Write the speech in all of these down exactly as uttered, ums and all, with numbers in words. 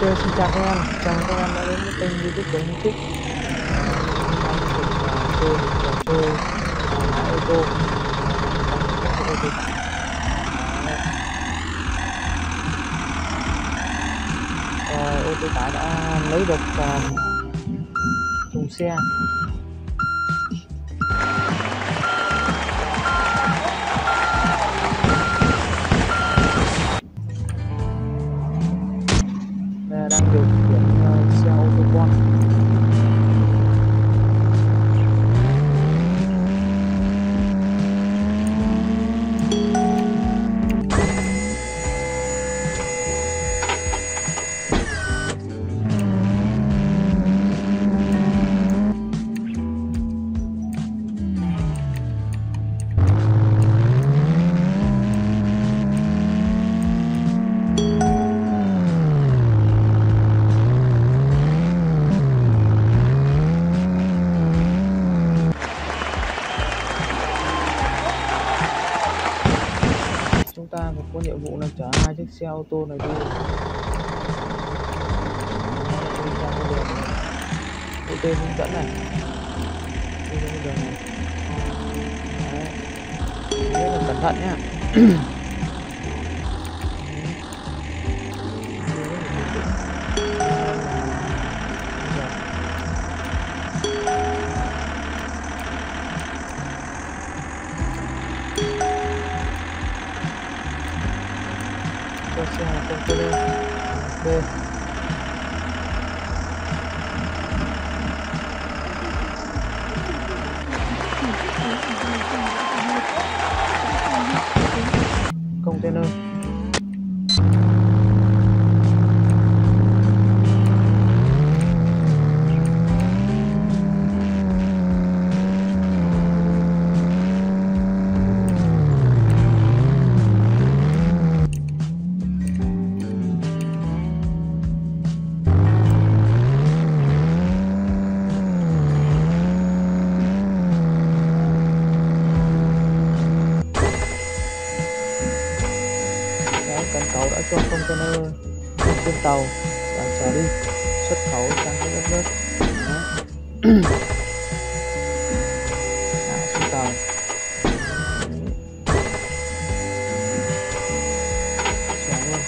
Tôi xin chào các em, chào các em đã đến với kênh YouTube của Hưng Thích. Tôi được trò chơi lái ô tô ô tô tải đã lấy được thùng xe. Ta có nhiệm vụ là chở hai chiếc xe ô tô này đi ô tô hướng dẫn này, đi ra đường này. Đấy. Là cẩn thận nhá. Hãy subscribe cho kênh Ghiền Mì Gõ để không bỏ lỡ những video hấp dẫn. Cần cầu đã cho container trên con tàu và trở đi xuất khẩu sang các đất nước. Đã xuống tàu. Chở luôn.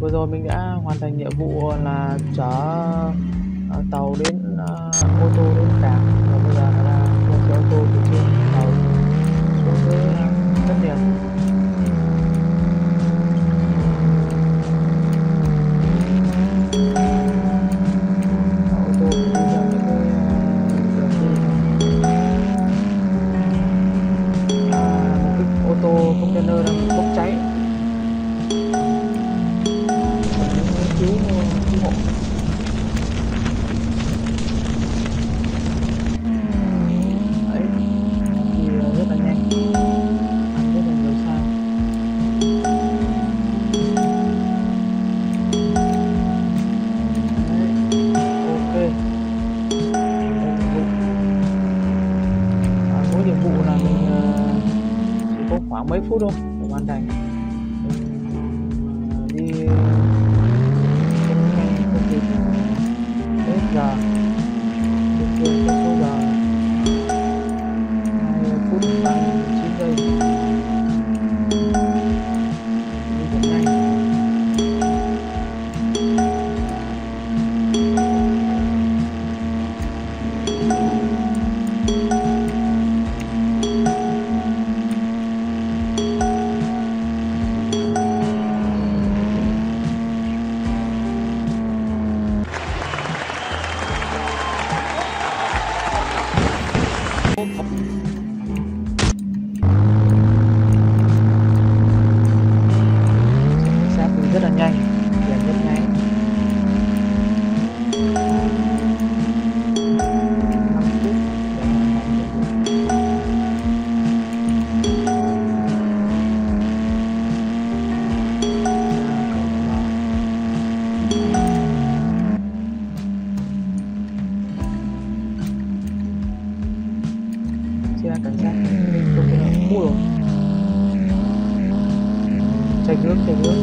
Vừa rồi mình đã hoàn thành nhiệm vụ là chở uh, tàu đến uh, ô tô đến cảng, và bây giờ là một xe ô tô từ trên tàu xuống tới đất liền. Ô tô bây giờ những người khoảng mấy phút thôi để hoàn thành. Đi hết giờ, hết giờ hai phút ba mươi chín giây. Cảm giác mình có thể là mua rồi. Chạy nước, chạy nước.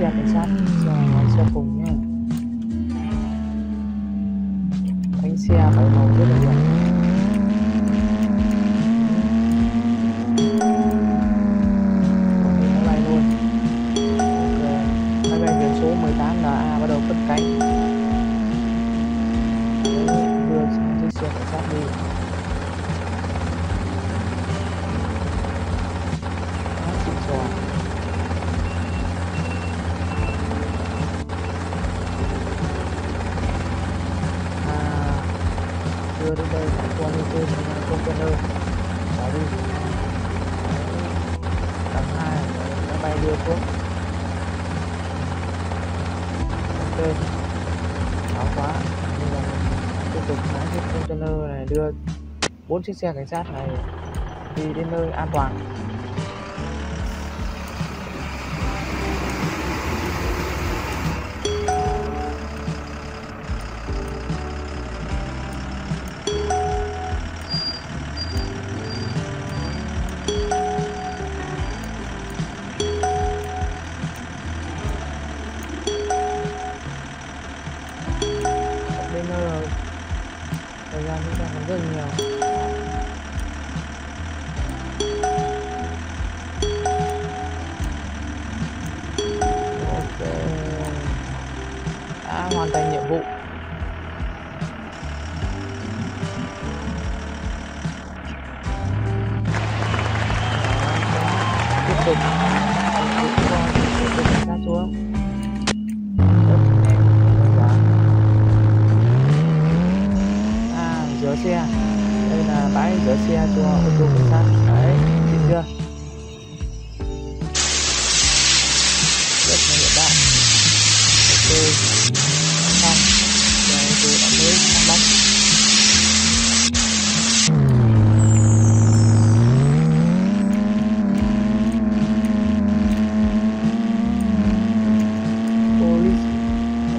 Xe cảnh sát, giờ lái xe cùng nhé. Bánh xe phải màu rất là đẹp. Máy bay luôn. Máy bay biển số mười tám là A bắt đầu cất cánh. Đưa sang chiếc xe cảnh sát đi. Nó xịn xò. Đưa đến đây qua đi trên container bỏ đi tầng hai nó bay đưa xuống ok khó quá nên là tiếp tục lái chiếc container này đưa bốn chiếc xe cảnh sát này đi đến nơi an toàn. Thời gian chúng ta còn rất nhiều. Ok, đã hoàn thành nhiệm vụ. Tiếp tục tiếp tục sát xuống. Xe. Đây là bãi rửa xe cho ô tô cảnh sát. Đấy, xịn chưa? Rất là hiện đại. Ok, xong. Đây ô tô đã mới xong bóc. Police.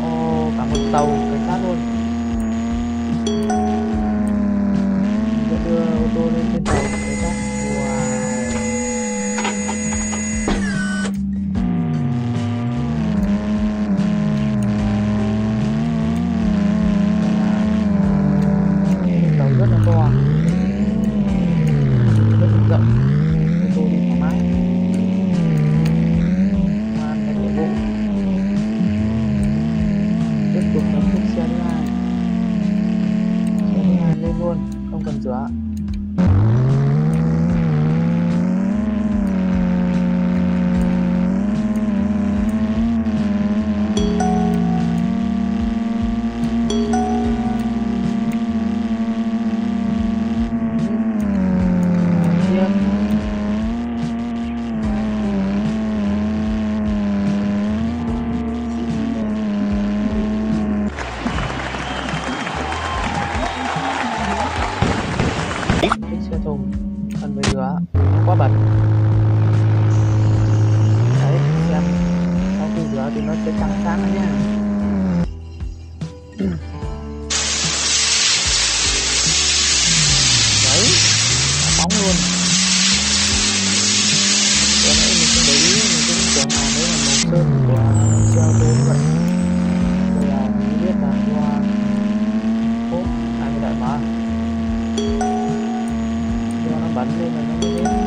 Ồ, oh, cả một tàu cảnh sát luôn. Thank you. Chúa. Xe thùng ăn với đứa quá bật đấy, xem sau khi rửa thì nó sẽ trắng sáng nha. Đấy, bóng luôn. Cái này mình cũng để ý, mình cũng tưởng là đấy là màu sơn của xe bốn vậy. Bây giờ mình biết là qua hốt hai cái đại mã bắn lên là nó mới lên.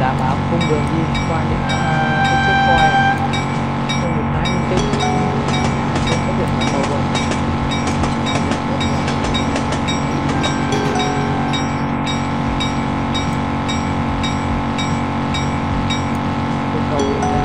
Đảm bảo cung đường đi qua những uh, chiếc coi không được lái linh tinh, không có việc làm màu rồi. Cái cầu là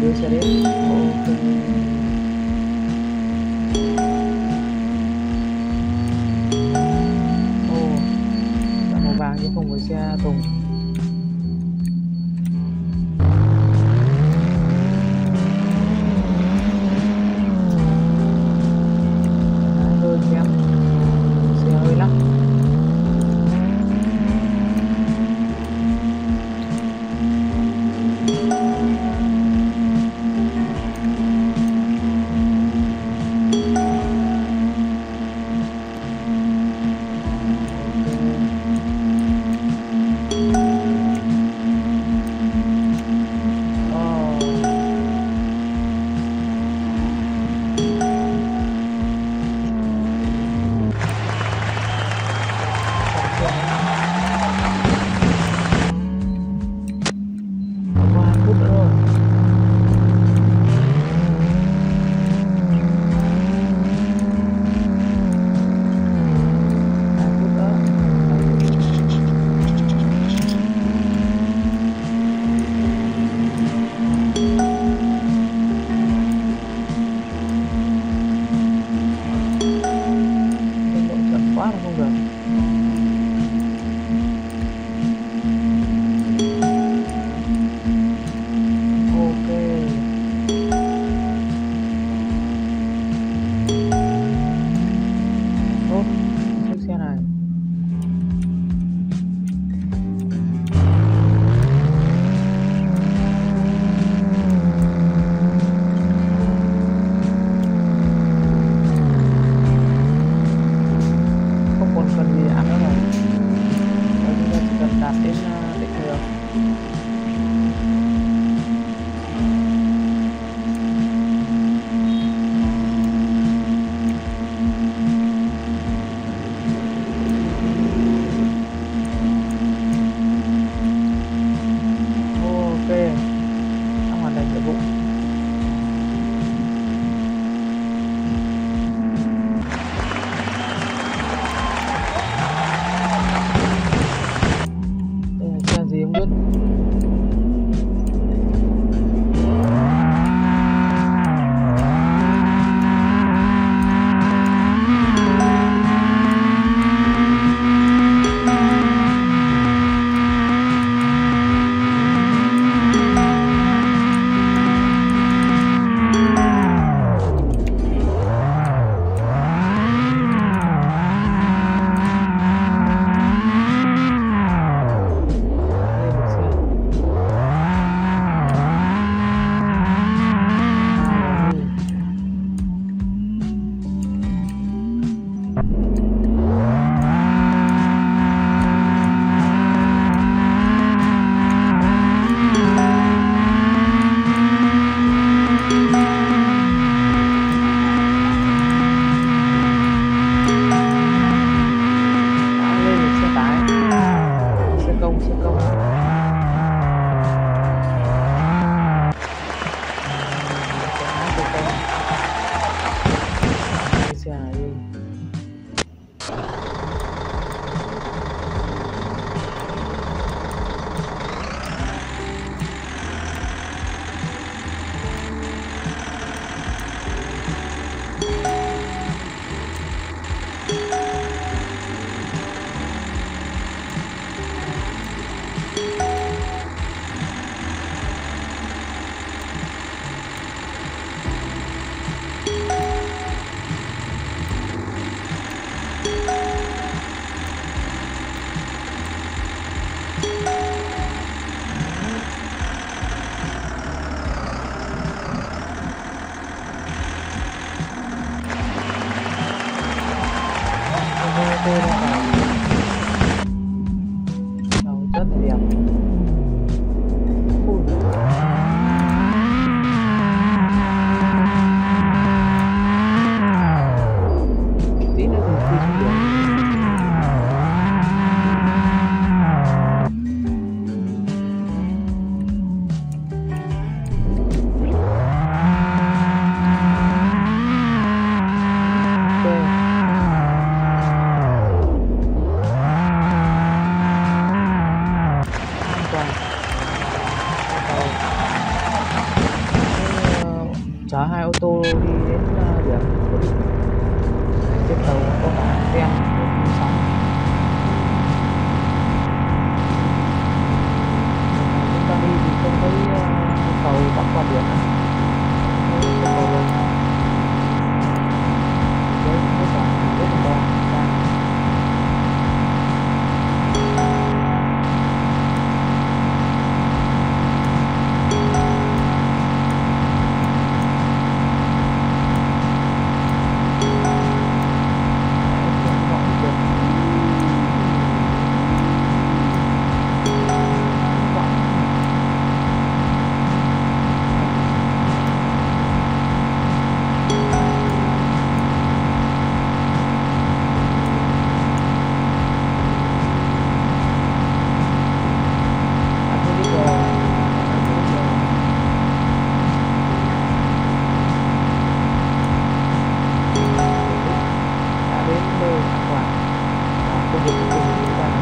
đưa xe đến ok. Ô oh, là màu vàng nhưng không có xe thùng. Thank you. chở hai ô tô đi đến điểm cố định. Tiếp đầu có cả đen bốn sáu. Chúng ta đi thì không thấy cầu bắc qua biển này.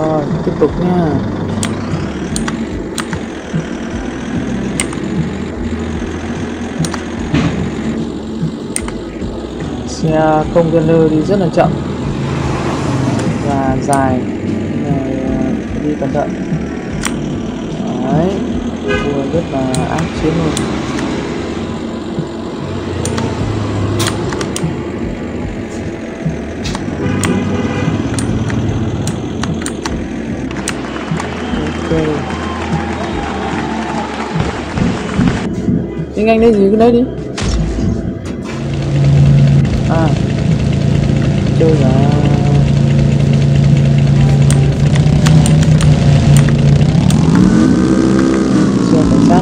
rồi, tiếp tục nha. Xe container đi rất là chậm và dài này, đi cẩn thận đấy, rất là ác chiến luôn. Anh anh đấy gì cái đấy đi. À, chơi là xe cảnh sát.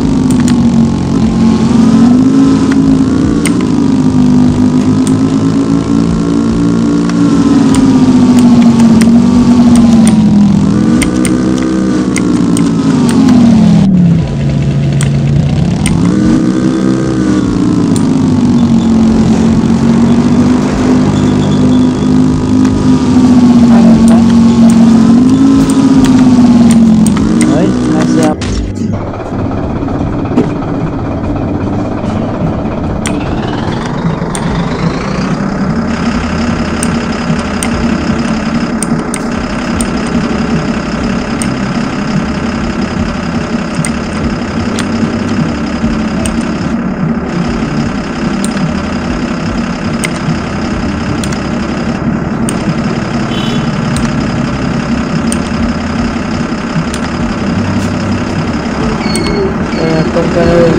Container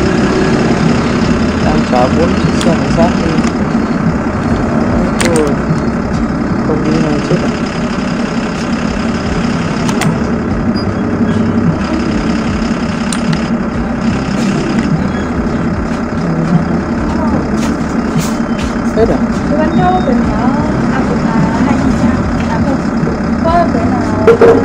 đang chở bốn chiếc xe cảnh sát đi. Rồi công ty này chết à? Hết à? Tôi bán nhau bình nó à cũng là hai chiếc xe, à không, có cái nào hai chiếc xe bốn.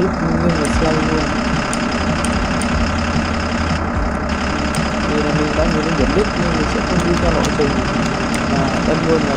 ít nhưng mà slow luôn. Vì là mình có người hướng dẫn đứt nhưng mình sẽ không đi cho lộ trình mà đâm luôn là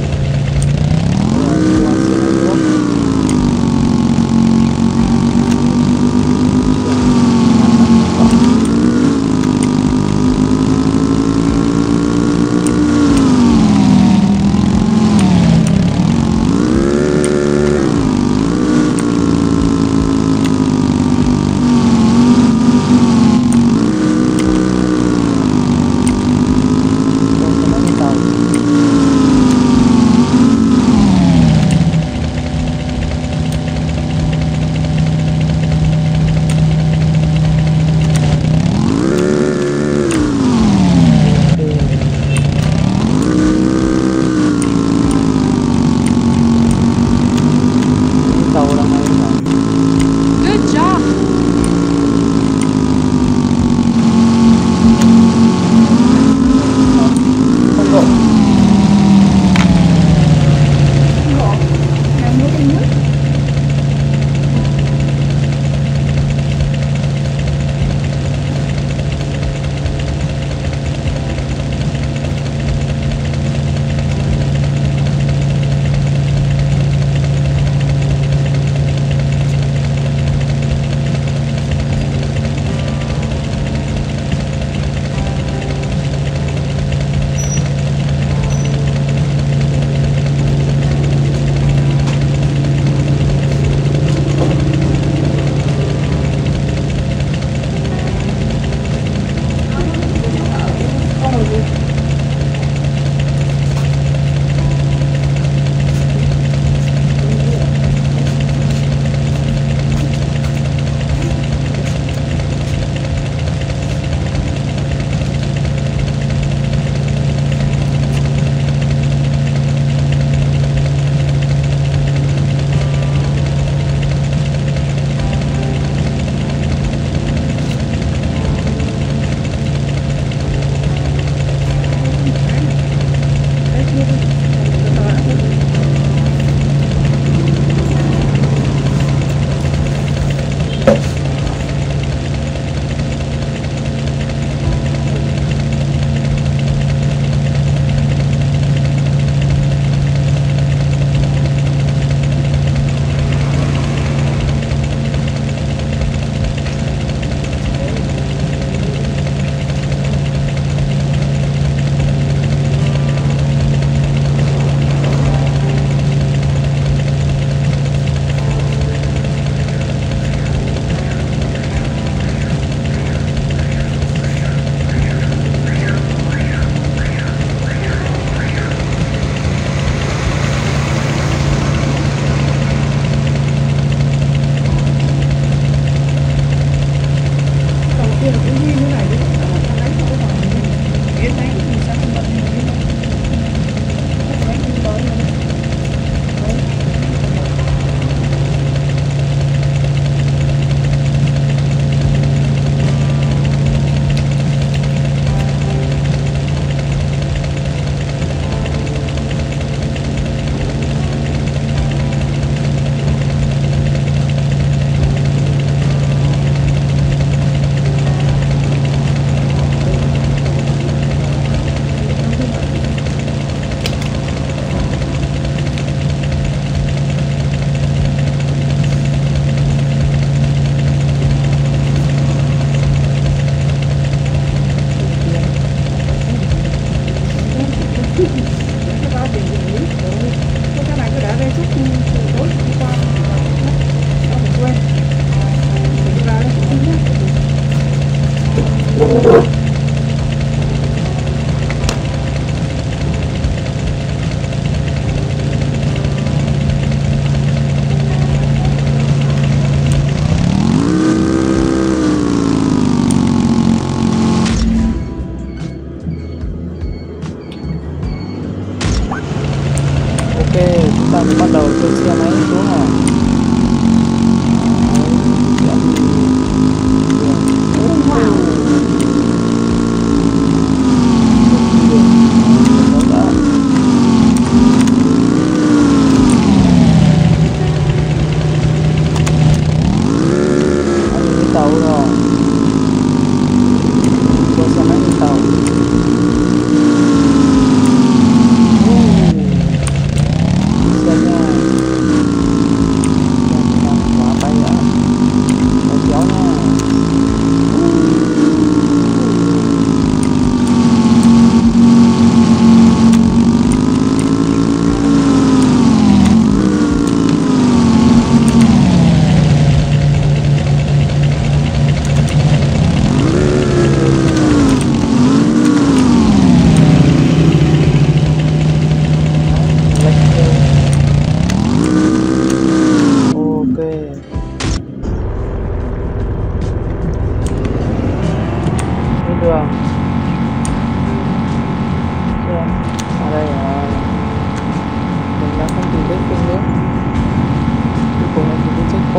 Thank you.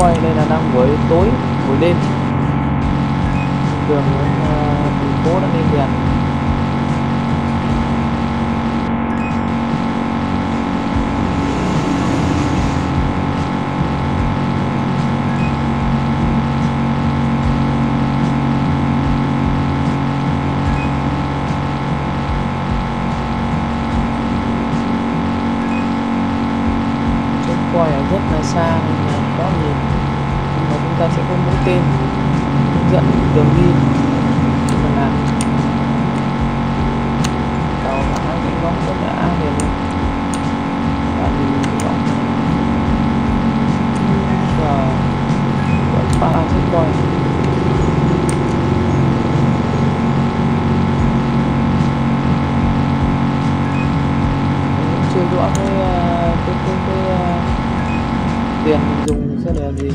quay đây là đang với tối buổi đêm, đường thành phố đã lên đèn. Quay ở rất là xa nên là khó nhìn, nhưng mà chúng ta sẽ có mũi tên hướng dẫn đường đi mình làm. Tàu đã những góc rất là an toàn và nhìn góc và vẫn ba chiếc quay. Mình chưa rõ cái cái cái, cái tiền mình dùng sẽ là gì?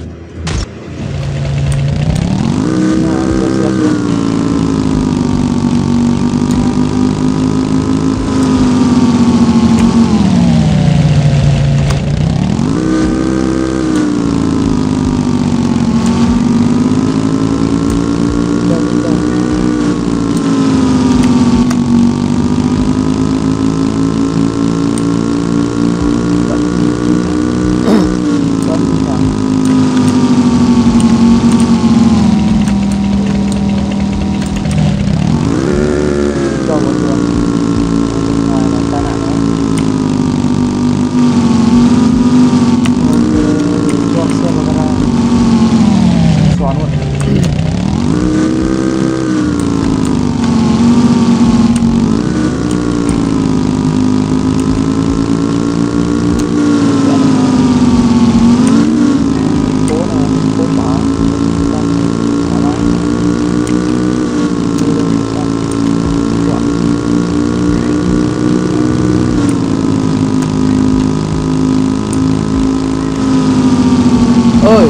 Ơi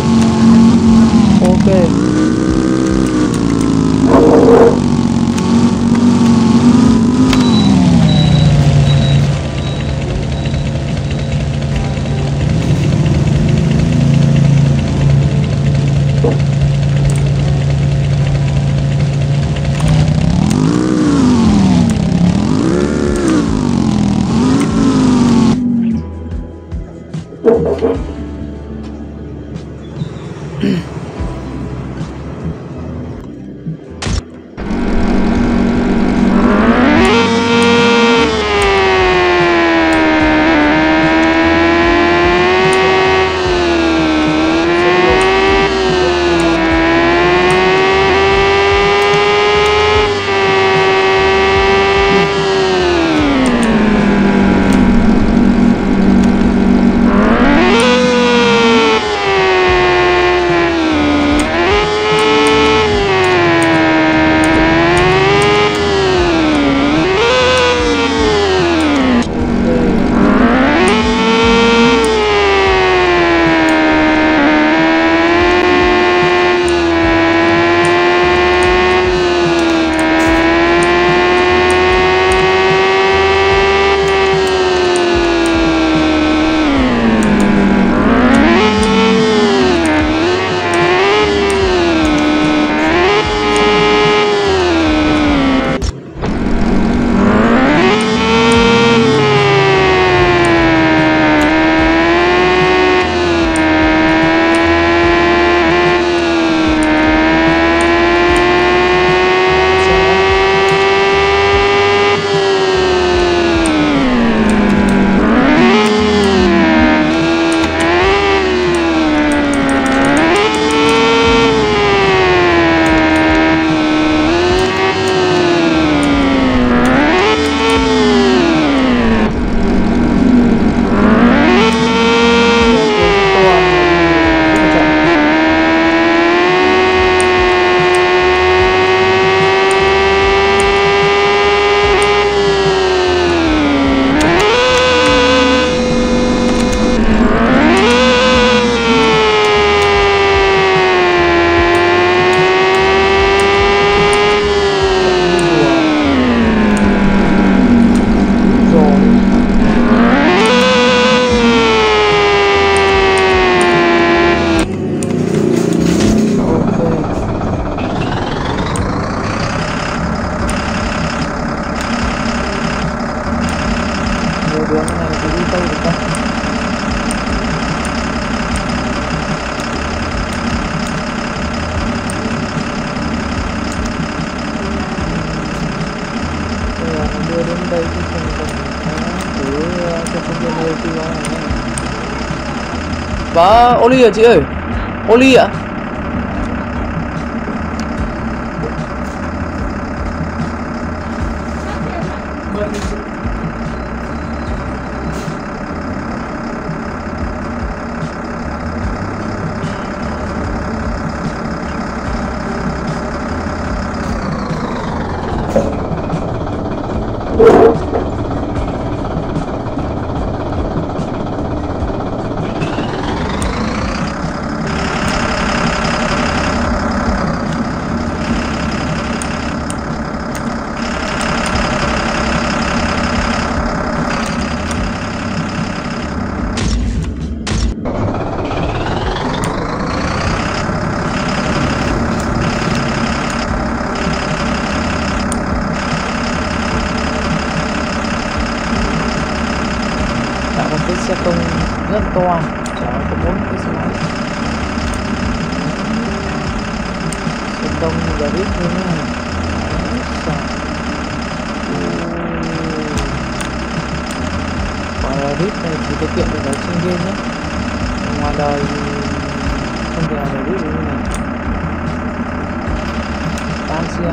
ok Có ô ly à chị ơi. Ô ly ạ. Xe công rất to, chở có bốn cái xe máy. Xe công giờ biết thế này. Quả là biết này chỉ tiết kiệm được ở trên game nhé. Ngoài đời không thể nào biết như này. Tám xe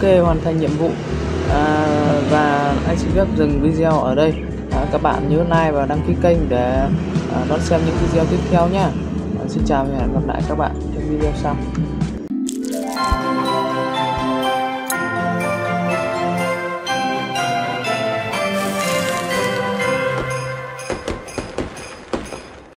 Ok, hoàn thành nhiệm vụ. À, và anh xin phép dừng video ở đây. À, các bạn nhớ like và đăng ký kênh để à, đón xem những video tiếp theo nhé. À, xin chào và hẹn gặp lại các bạn trong video sau.